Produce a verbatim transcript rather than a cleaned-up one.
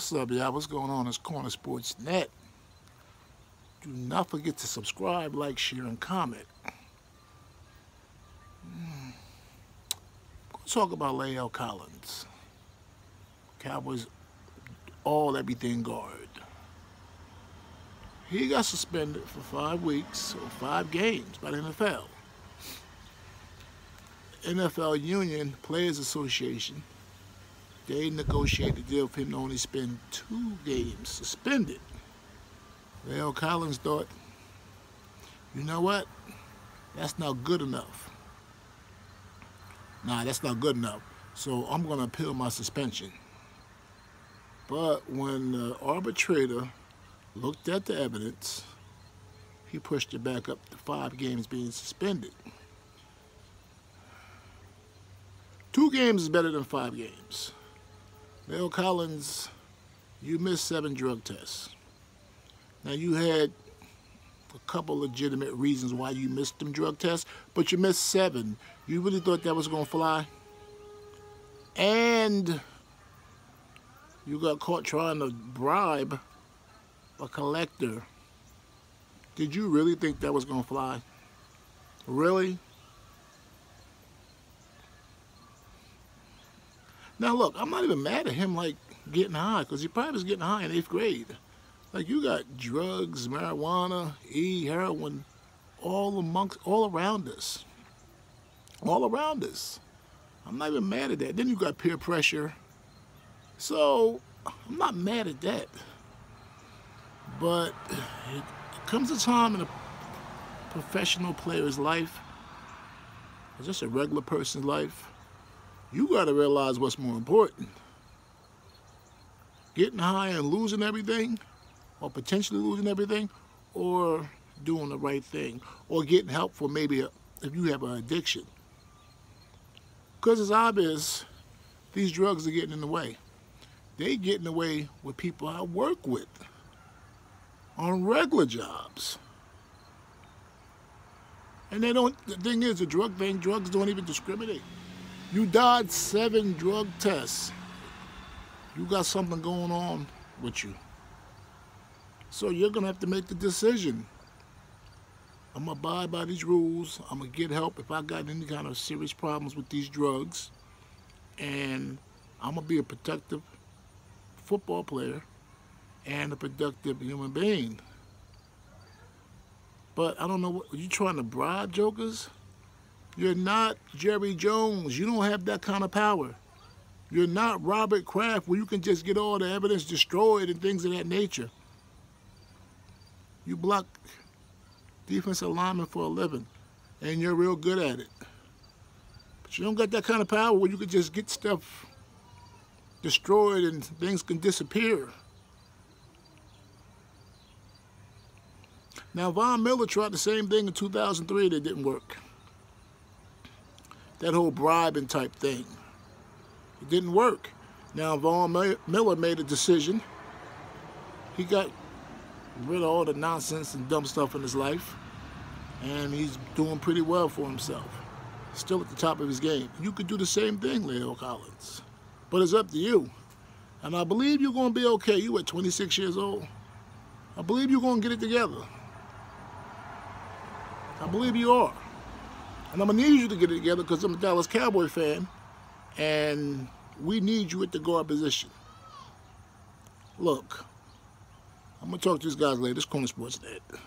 What's up, y'all? What's going on? It's Corner Sports Net. Do not forget to subscribe, like, share, and comment. Mm. We'll talk about La'el Collins. Cowboys all everything guard. He got suspended for five weeks or five games by the N F L. N F L Union Players Association, they negotiated a deal for him to only spend two games suspended. La'el Collins thought, you know what? That's not good enough. Nah, that's not good enough. So I'm going to appeal my suspension. But when the arbitrator looked at the evidence, he pushed it back up to five games being suspended. Two games is better than five games. La'el Collins, you missed seven drug tests. Now, you had a couple legitimate reasons why you missed them drug tests, but you missed seven. You really thought that was going to fly? And you got caught trying to bribe a collector. Did you really think that was going to fly? Really? Now, look, I'm not even mad at him, like, getting high, because he probably was getting high in eighth grade. Like, you got drugs, marijuana, E, heroin, all amongst, all around us. All around us. I'm not even mad at that. Then you got peer pressure. So, I'm not mad at that. But it comes a time in a professional player's life, or just a regular person's life, you got to realize what's more important. Getting high and losing everything, or potentially losing everything, or doing the right thing, or getting help for maybe a, if you have an addiction. Because it's obvious these drugs are getting in the way. They get in the way with people I work with on regular jobs. And they don't, the thing is, the drug thing, drugs don't even discriminate. You dodged seven drug tests. You got something going on with you. So you're going to have to make the decision. I'm going to abide by these rules. I'm going to get help if I got any kind of serious problems with these drugs. And I'm going to be a productive football player and a productive human being. But I don't know, what, are you trying to bribe jokers? You're not Jerry Jones. You don't have that kind of power. You're not Robert Kraft, where you can just get all the evidence destroyed and things of that nature. You block defensive linemen for a living, and you're real good at it. But you don't got that kind of power where you can just get stuff destroyed and things can disappear. Now, Von Miller tried the same thing in two thousand three. That didn't work. That whole bribing type thing. It didn't work. Now, Von Miller made a decision. He got rid of all the nonsense and dumb stuff in his life. And he's doing pretty well for himself. Still at the top of his game. You could do the same thing, La'el Collins. But it's up to you. And I believe you're going to be okay. You at twenty-six years old. I believe you're going to get it together. I believe you are. And I'm going to need you to get it together because I'm a Dallas Cowboy fan, and we need you at the guard position. Look, I'm going to talk to these guys later. It's Corner Sports Net.